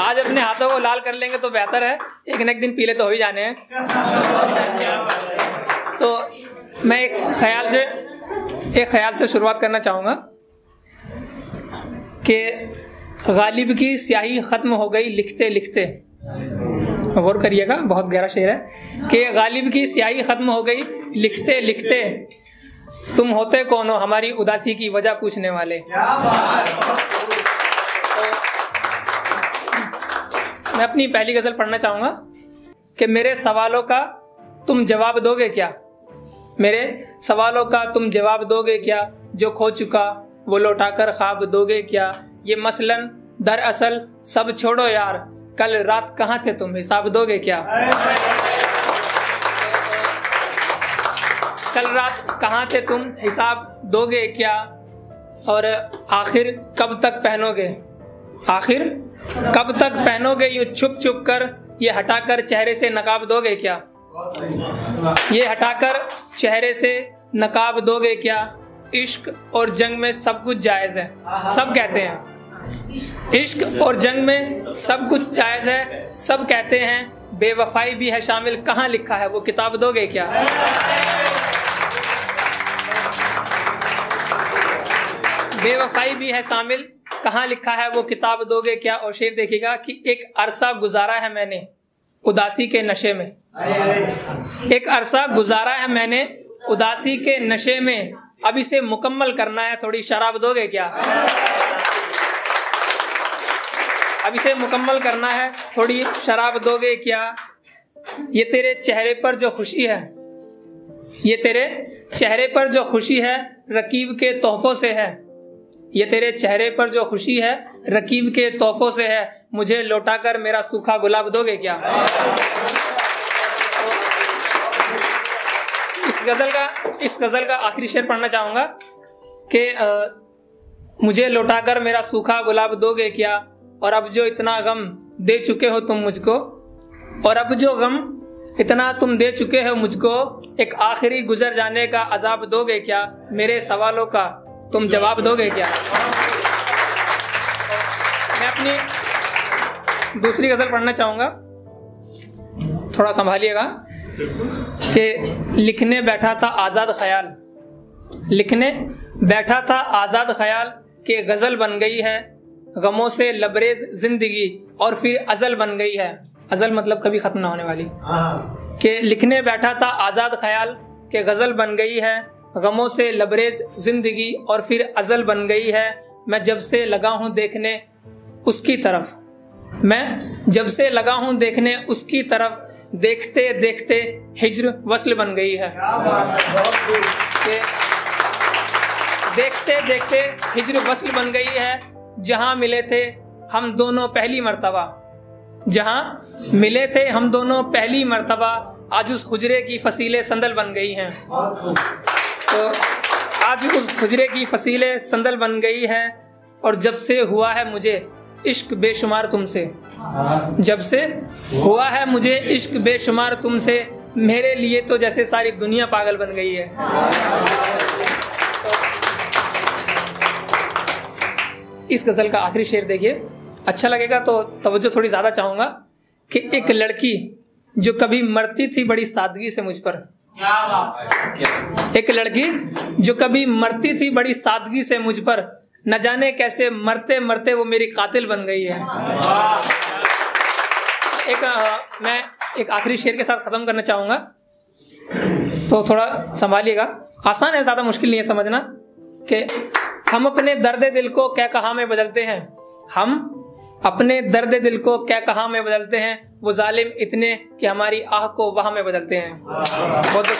आज अपने हाथों को लाल कर लेंगे तो बेहतर है, एक न एक दिन पीले तो हो ही जाने हैं। तो मैं एक ख्याल से शुरुआत करना चाहूँगा कि गालिब की स्याही ख़त्म हो गई लिखते लिखते। गौर करिएगा, बहुत गहरा शेर है कि गालिब की स्याही ख़त्म हो गई लिखते लिखते, तुम होते कौन हो हमारी उदासी की वजह पूछने वाले। मैं अपनी पहली गज़ल पढ़ना चाहूँगा कि मेरे सवालों का तुम जवाब दोगे क्या, मेरे सवालों का तुम जवाब दोगे क्या, जो खो चुका वो लौटा कर ख्वाब दोगे क्या, ये मसलन दरअसल सब छोड़ो यार, कल रात कहाँ थे तुम हिसाब दोगे क्या। कल रात कहाँ थे तुम हिसाब दोगे क्या, और आखिर कब तक पहनोगे, आखिर कब तक पहनोगे यूँ छुप छुप कर, ये हटाकर चेहरे से नकाब दोगे क्या, ये हटाकर चेहरे से नकाब दोगे क्या। इश्क और जंग में सब कुछ जायज़ है, सब कहते हैं इश्क और जंग में सब कुछ जायज़ है, सब कहते हैं बेवफाई भी है शामिल, कहाँ लिखा है वो किताब दोगे क्या। बेवफाई भी है शामिल, कहाँ लिखा है वो किताब दोगे क्या। और शेर देखिएगा कि एक अरसा गुजारा है मैंने उदासी के नशे में, एक अरसा गुजारा है मैंने उदासी के नशे में, अब इसे मुकम्मल करना है थोड़ी शराब दोगे क्या, अब इसे मुकम्मल करना है थोड़ी शराब दोगे क्या। ये तेरे चेहरे पर जो खुशी है, ये तेरे चेहरे पर जो खुशी है रकीब के तोहफों से है, ये तेरे चेहरे पर जो खुशी है रकीब के तोहफों से है, मुझे लौटा कर मेरा सूखा गुलाब दोगे क्या। इस गज़ल का आखिरी शेर पढ़ना चाहूँगा कि मुझे लौटा कर मेरा सूखा गुलाब दोगे क्या, और अब जो इतना गम दे चुके हो तुम मुझको, और अब जो गम इतना तुम दे चुके हो मुझको, एक आखिरी गुजर जाने का अजाब दोगे क्या, मेरे सवालों का तुम जवाब दोगे क्या। मैं अपनी दूसरी गज़ल पढ़ना चाहूँगा, थोड़ा संभालिएगा, कि लिखने बैठा था आज़ाद ख्याल, लिखने बैठा था आज़ाद ख्याल के गज़ल बन गई है, गमों से लबरेज ज़िंदगी और फिर अज़ल बन गई है, अज़ल मतलब कभी ख़त्म ना होने वाली। कि लिखने बैठा था आज़ाद ख्याल के गज़ल बन गई है, गमों से लबरेज ज़िंदगी और फिर अज़ल बन गई है, मैं जब से लगा हूँ देखने उसकी तरफ, मैं जब से लगा हूँ देखने उसकी तरफ, देखते देखते हिज्र वस्ल बन गई है, देखते देखते हिज्र वस्ल बन गई है, जहाँ मिले थे हम दोनों पहली मर्तबा, जहाँ मिले थे हम दोनों पहली मर्तबा, आज उस हुजरे की फसीले संदल बन गई हैं, तो आज उस हुजरे की फसीले संदल बन गई है, और जब से हुआ है मुझे इश्क बेशुमार तुमसे, जब से हुआ है मुझे इश्क बेशुमार तुमसे, मेरे लिए तो जैसे सारी दुनिया पागल बन गई है। इस गज़ल का आखिरी शेर देखिए, अच्छा लगेगा तो तवज्जो थोड़ी ज़्यादा चाहूँगा कि एक लड़की जो कभी मरती थी बड़ी सादगी से मुझ पर, एक लड़की जो कभी मरती थी बड़ी सादगी से मुझ पर, न जाने कैसे मरते मरते वो मेरी कातिल बन गई है। मैं एक आखिरी शेर के साथ ख़त्म करना चाहूँगा, तो थोड़ा संभालिएगा, आसान है, ज़्यादा मुश्किल नहीं है समझना, कि हम अपने दर्द दिल को क्या कहा में बदलते हैं, हम अपने दर्द दिल को क्या कहा में बदलते हैं, वो जालिम इतने कि हमारी आह को वहाँ में बदलते हैं। बहुत